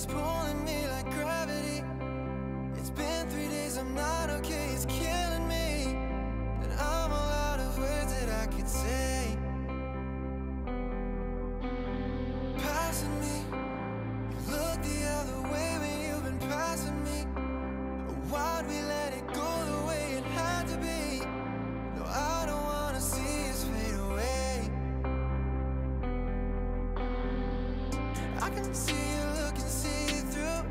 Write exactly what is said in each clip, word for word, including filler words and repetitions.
is pulling me like gravity. It's been three days, I'm not okay, it's killing me. And I'm all out of words that I could say. Passing me, you look the other way when you've been passing me. Why'd we let it go the way it had to be? No, I don't wanna see us fade away. I can see you look and see you through.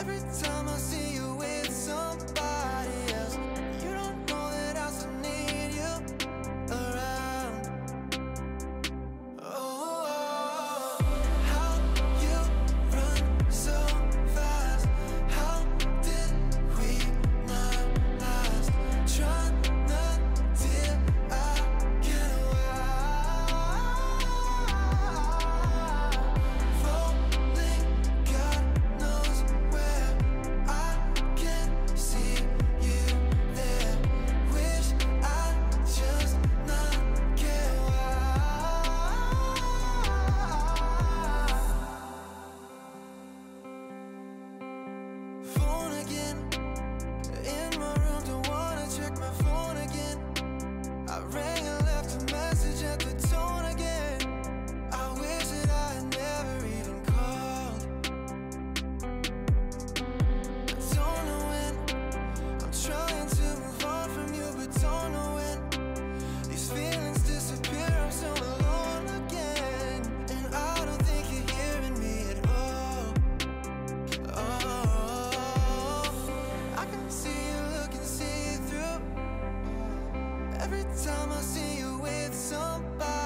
Every time I see you with somebody else, you don't know that I still need you around. Oh, how you run so fast. How did we not last? Try not till I get away. Falling, God knows where. I can't see you there. Wish I just not care why. Phone again, in my room, don't wanna check my phone again. I rang and left a message at the tone again. I wish that I had never even called. I don't know when, I'm trying to move on from you, but don't know when these feelings disappear, I'm so alone again. And I don't think you're hearing me at all. Oh, I can see you look and see you through. Every time I see you with somebody